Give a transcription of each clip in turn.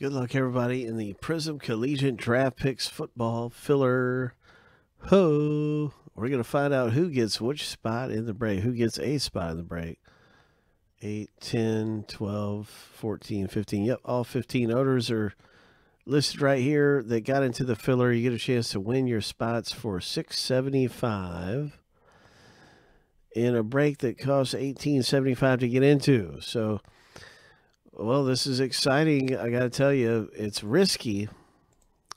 Good luck, everybody, in the Prizm Collegiate Draft Picks Football Filler. Ho! We're going to find out who gets which spot in the break. Who gets a spot in the break? 8, 10, 12, 14, 15. Yep, all 15 owners are listed right here that got into the filler. You get a chance to win your spots for $6.75 in a break that costs $18.75 to get into. So... well, this is exciting. I got to tell you, it's risky,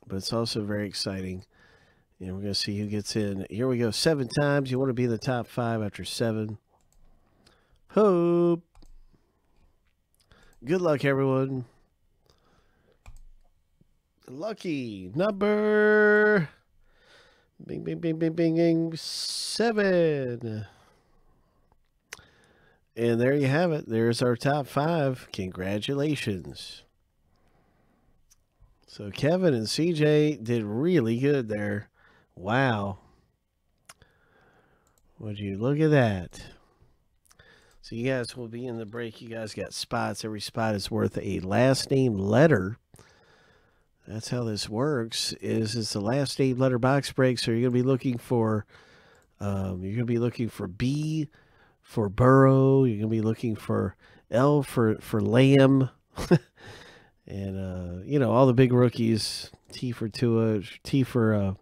but it's also very exciting. And we're going to see who gets in. Here we go. 7 times. You want to be in the top 5 after 7. Hope. Good luck, everyone. Lucky number. Bing, bing, bing, bing, bing, bing. 7. And there you have it. There's our top 5. Congratulations. So Kevin and CJ did really good there. Wow. Would you look at that? So you guys will be in the break. You guys got spots. Every spot is worth a last name letter. That's how this works. It's the last name letter box break. So you're going to be looking for B for Burrow, you're gonna be looking for L for Lamb, and you know, all the big rookies. T for Tua, T for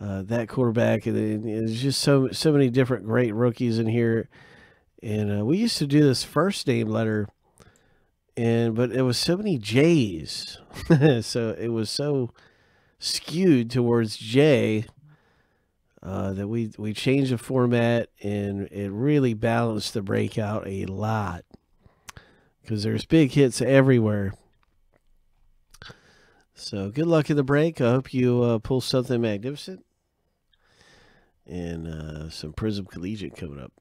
that quarterback, and there's just so many different great rookies in here. And we used to do this first name letter, but it was so many J's, so it was so skewed towards J. That we changed the format, and it really balanced the breakout a lot because there's big hits everywhere. So good luck in the break. I hope you pull something magnificent, and some Prizm Collegiate coming up.